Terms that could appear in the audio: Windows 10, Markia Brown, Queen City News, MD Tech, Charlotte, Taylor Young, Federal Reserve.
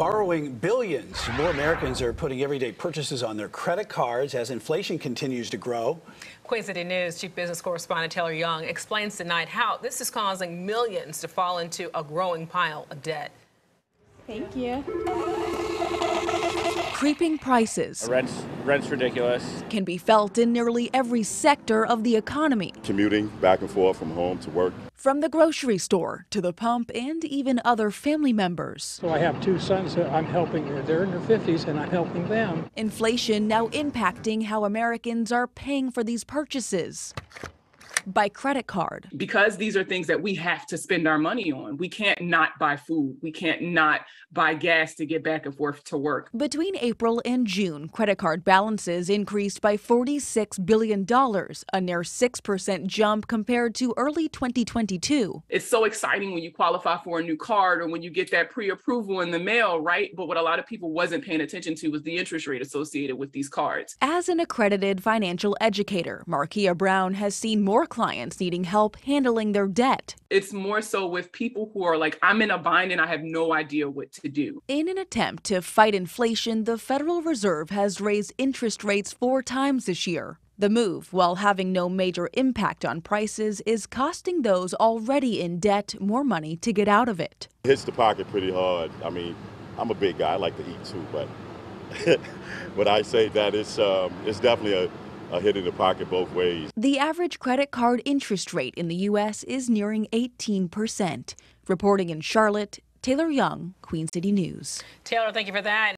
borrowing billions. More Americans are putting everyday purchases on their credit cards as inflation continues to grow. Queen City News Chief Business Correspondent Taylor Young explains tonight how this is causing millions to fall into a growing pile of debt. Thank you. Creeping prices. Rent's ridiculous. Can be felt in nearly every sector of the economy. Commuting back and forth from home to work. From the grocery store to the pump and even other family members. So I have two sons that I'm helping. They're in their 50s and I'm helping them. Inflation now impacting how Americans are paying for these purchases. By credit card. Because these are things that we have to spend our money on. We can't not buy food. We can't not buy gas to get back and forth to work. Between April and June, credit card balances increased by $46 billion, a near 6% jump compared to early 2022. It's so exciting when you qualify for a new card or when you get that pre-approval in the mail, right? But what a lot of people wasn't paying attention to was the interest rate associated with these cards. As an accredited financial educator, Markia Brown has seen more clients needing help handling their debt. It's more so with people who are like, I'm in a bind and I have no idea what to do. In an attempt to fight inflation, the Federal Reserve has raised interest rates 4 times this year. The move, while having no major impact on prices, is costing those already in debt more money to get out of it. It hits the pocket pretty hard. I mean, I'm a big guy. I like to eat too, but but I say that it's definitely a hit in the pocket both ways. The average credit card interest rate in the U.S. is nearing 18%. Reporting in Charlotte, Taylor Young, Queen City News. Taylor, thank you for that.